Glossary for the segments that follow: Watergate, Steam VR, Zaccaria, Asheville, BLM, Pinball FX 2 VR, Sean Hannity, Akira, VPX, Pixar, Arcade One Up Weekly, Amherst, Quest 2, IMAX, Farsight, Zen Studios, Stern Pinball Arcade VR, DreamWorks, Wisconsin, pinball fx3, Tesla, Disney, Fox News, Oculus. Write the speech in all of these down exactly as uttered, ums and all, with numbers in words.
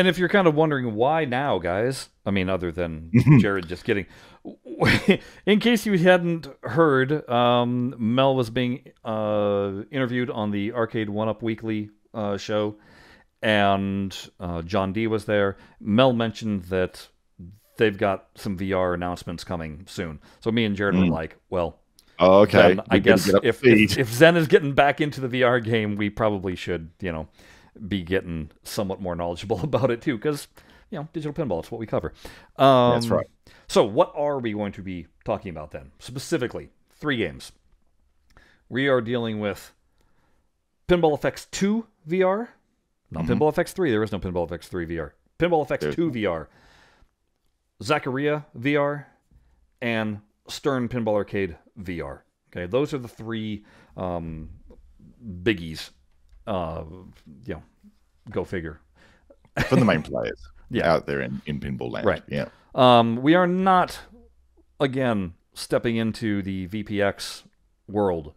And if you're kind of wondering why now, guys, I mean, other than Jared just kidding, in case you hadn't heard, um, Mel was being uh, interviewed on the Arcade One Up Weekly uh, show, and uh, John D was there. Mel mentioned that they've got some V R announcements coming soon. So me and Jared mm. were like, well, oh, okay. I guess if, if, if Zen is getting back into the V R game, we probably should, you know, be getting somewhat more knowledgeable about it too, because, you know, digital pinball, it's what we cover. Um, That's right. So what are we going to be talking about then? Specifically, three games. We are dealing with Pinball F X two V R. Not mm-hmm. Pinball F X three. There is no Pinball F X three V R. Pinball F X two V R. Zaccaria V R. And Stern Pinball Arcade V R. Okay, those are the three um, biggies. Uh, you know, go figure. For the main players yeah. out there in, in pinball land. Right. Yeah. Um, we are not, again, stepping into the V P X world.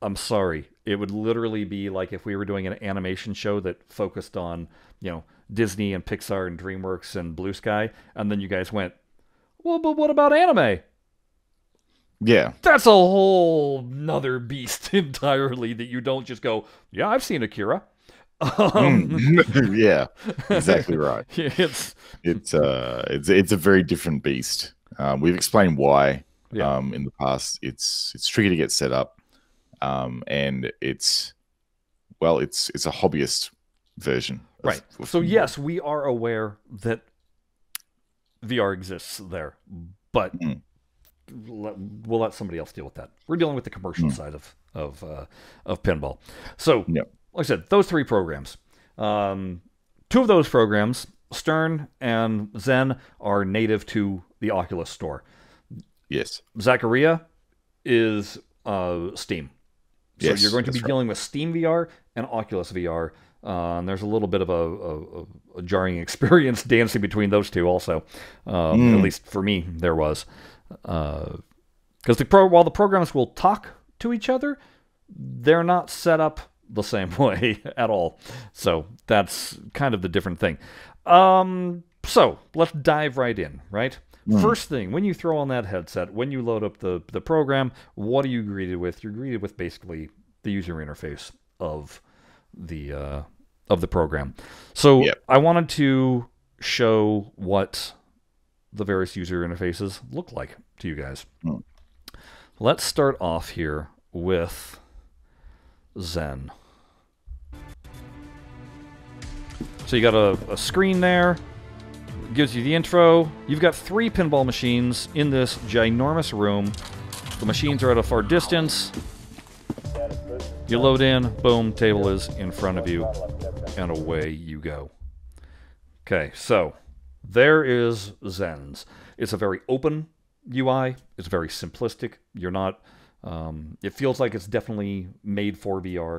I'm sorry. It would literally be like if we were doing an animation show that focused on, you know, Disney and Pixar and DreamWorks and Blue Sky, and then you guys went, well, but what about anime? Yeah. That's a whole nother beast entirely that you don't just go, yeah, I've seen Akira. Um, yeah, exactly right. It's it's, uh, it's it's a very different beast. Um, we've explained why yeah. um, in the past. It's it's tricky to get set up, um, and it's, well, it's it's a hobbyist version. Of, right. Of so, yes, we are aware that V R exists there, but... Mm. We'll let somebody else deal with that. We're dealing with the commercial mm. side of of uh, of pinball. So, yep. like I said, those three programs. Um, two of those programs, Stern and Zen, are native to the Oculus store. Yes. Zaccaria is uh, Steam. So yes, you're going to be dealing right. with Steam V R and Oculus V R. Uh, and there's a little bit of a, a, a jarring experience dancing between those two also. Um, mm. At least for me, there was. Because uh, the pro while the programs will talk to each other, they're not set up the same way at all. So that's kind of the different thing. Um, so let's dive right in, right? Mm. First thing, when you throw on that headset, when you load up the, the program, what are you greeted with? You're greeted with basically the user interface of the, uh, of the program. So yep. I wanted to show what... the various user interfaces look like to you guys. Mm. Let's start off here with Zen. So you got a, a screen there, it gives you the intro. You've got three pinball machines in this ginormous room. The machines are at a far distance. You load in, boom, table is in front of you, and away you go. Okay, so... there is Zen's. It's a very open U I. It's very simplistic. You're not... Um, it feels like it's definitely made for V R.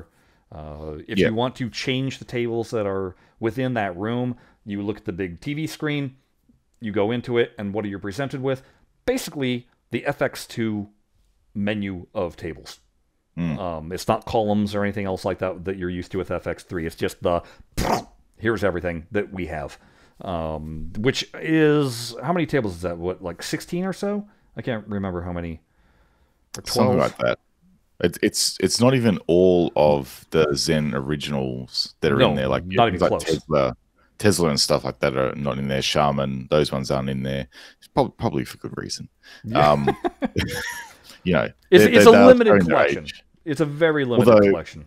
Uh, if yeah. you want to change the tables that are within that room, you look at the big T V screen, you go into it, and what are you presented with? Basically, the F X two menu of tables. Mm. Um, it's not columns or anything else like that that you're used to with F X three. It's just the... here's everything that we have. Um, which is, how many tables is that? What, like sixteen or so? I can't remember how many. Or twelve? Something like that. It's, it's, it's not even all of the Zen originals that are no, in there. Like, not even like close. Tesla, Tesla and stuff like that are not in there. Shaman, those ones aren't in there. It's probably, probably for good reason. Yeah. Um, you know, it's, they're, it's they're, a limited collection. It's a very limited Although, collection.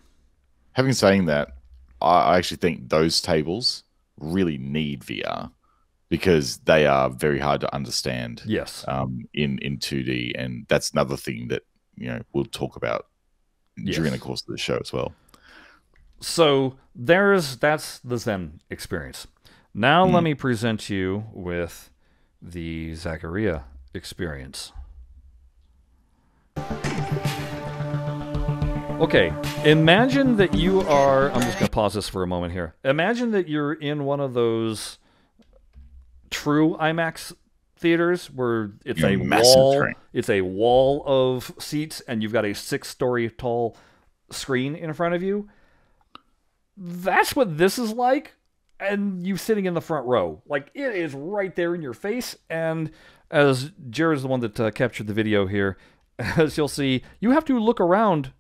Having saying that, I actually think those tables... really need V R because they are very hard to understand. Yes. Um, in in two D, and that's another thing that, you know, we'll talk about yes. during the course of the show as well. So there's that's the Zen experience. Now mm. let me present you with the Zaccaria experience. Okay, imagine that you are... I'm just going to pause this for a moment here. Imagine that you're in one of those true IMAX theaters where it's a wall, it's a wall of seats and you've got a six-story tall screen in front of you. That's what this is like, and you sitting in the front row. Like, it is right there in your face. And as Jared's the one that uh, captured the video here, as you'll see, you have to look around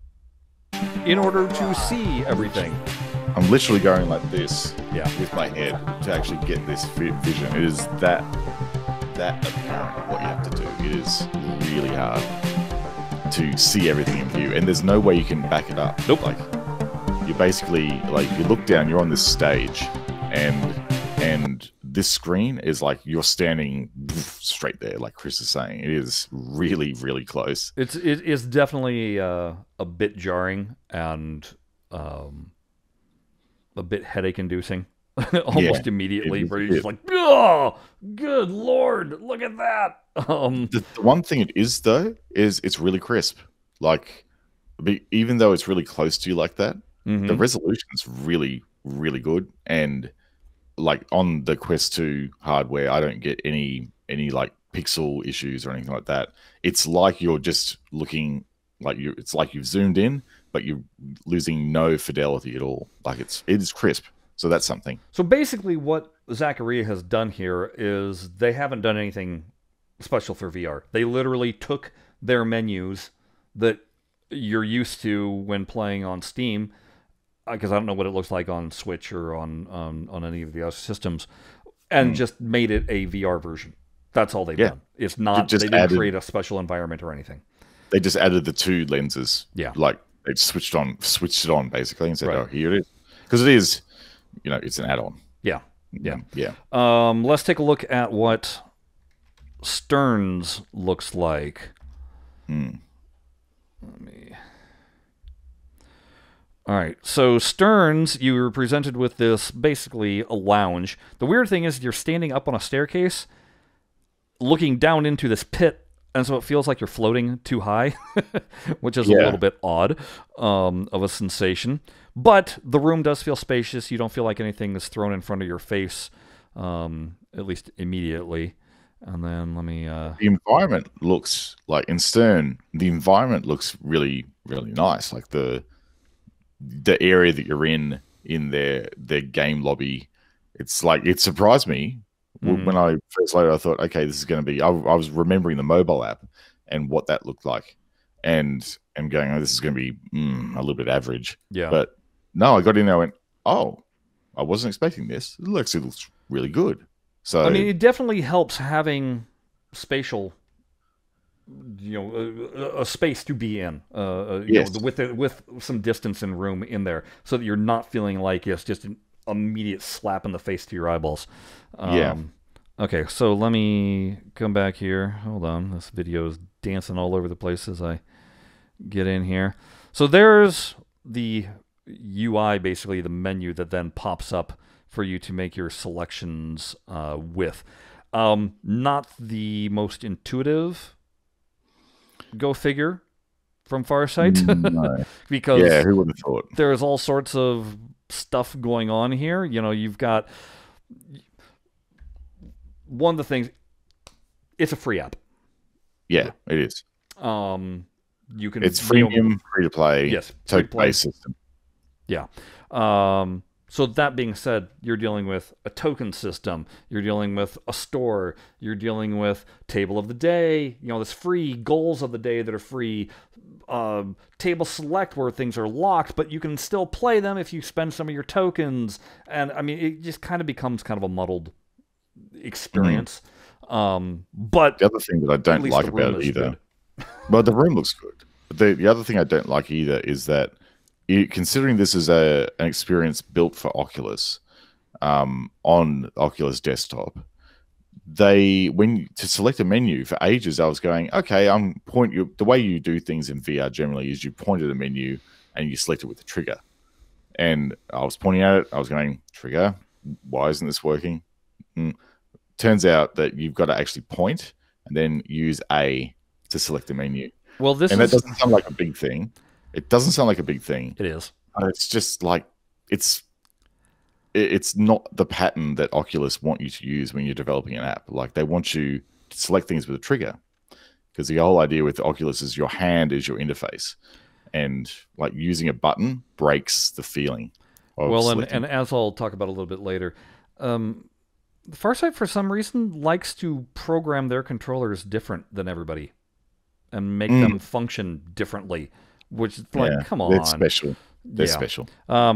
in order to see everything. I'm literally going like this, yeah, with my head to actually get this vision. It is that that apparent what you have to do. It is really hard to see everything in view, and there's no way you can back it up. Nope. Like, you basically, like, you look down, you're on this stage, and and this screen is like you're standing straight there, like Chris is saying. It is really, really close. It's it is definitely uh, a bit jarring and um, a bit headache-inducing, almost yeah, immediately. Where you're just like, oh, good lord, look at that. Um, the, the one thing it is though is it's really crisp. Like, even though it's really close to you like that, mm-hmm. the resolution's really, really good. And like on the Quest two hardware, I don't get any any like pixel issues or anything like that. It's like you're just looking like you. It's like you've zoomed in, but you're losing no fidelity at all. Like it's it is crisp. So that's something. So basically, what Zaccaria has done here is they haven't done anything special for V R. They literally took their menus that you're used to when playing on Steam, because I don't know what it looks like on Switch or on um, on any of the other systems, and mm. just made it a V R version. That's all they've yeah. done. It's not, just they didn't added, create a special environment or anything. They just added the two lenses. Yeah. Like, they switched on, switched it on, basically, and said, right. oh, here it is. Because it is, you know, it's an add-on. Yeah. Yeah. Yeah. Um, let's take a look at what Stern's looks like. Hmm. Let me... All right, so Stern's, you were presented with this, basically a lounge. The weird thing is you're standing up on a staircase, looking down into this pit, and so it feels like you're floating too high, which is yeah. a little bit odd um, of a sensation. But the room does feel spacious. You don't feel like anything is thrown in front of your face, um, at least immediately. And then let me... Uh... The environment looks, like in Stern, the environment looks really, really nice. Like the... the area that you're in in their their game lobby, it's like it surprised me mm. when I first later I thought, okay, this is going to be. I, I was remembering the mobile app and what that looked like, and and going, oh, this is going to be mm, a little bit average. Yeah. But no, I got in there and I went, oh, I wasn't expecting this. It looks it looks really good. So I mean, it definitely helps having spatial, you know, a, a space to be in, uh, you yes. know, with the, with some distance and room in there, so that you're not feeling like it's just an immediate slap in the face to your eyeballs. Um, yeah. Okay, so let me come back here. Hold on, this video is dancing all over the place as I get in here. So there's the U I, basically the menu that then pops up for you to make your selections uh, with. Um, not the most intuitive. Go figure from Farsight. No. Because yeah, who would have thought? There's all sorts of stuff going on here. You know, you've got one of the things, it's a free app. Yeah, it is. Um, you can it's freemium, you know, free to play, yes, token play system. Yeah. Um, so that being said, you're dealing with a token system, you're dealing with a store, you're dealing with table of the day, you know, this free goals of the day that are free, uh, table select where things are locked, but you can still play them if you spend some of your tokens. And I mean, it just kind of becomes kind of a muddled experience. Mm-hmm. um, but the other thing that I don't like about it either, well, the room looks good. But the, the other thing I don't like either is that, It, considering this is a an experience built for Oculus, um, on Oculus desktop, they when to select a menu for ages, I was going, okay, I'm point you. The way you do things in V R generally is you point at a menu and you select it with the trigger. And I was pointing at it. I was going, trigger. Why isn't this working? Mm. Turns out that you've got to actually point and then use A to select the menu. Well, this and is... that doesn't sound like a big thing. It doesn't sound like a big thing. It is. It's just like, it's it's not the pattern that Oculus want you to use when you're developing an app. Like, they want you to select things with a trigger, because the whole idea with Oculus is your hand is your interface, and like using a button breaks the feeling. of well, and, and as I'll talk about a little bit later, um, Farsight for some reason likes to program their controllers different than everybody and make mm. them function differently, which is like, yeah, come on. It's special. They're yeah. special. Um,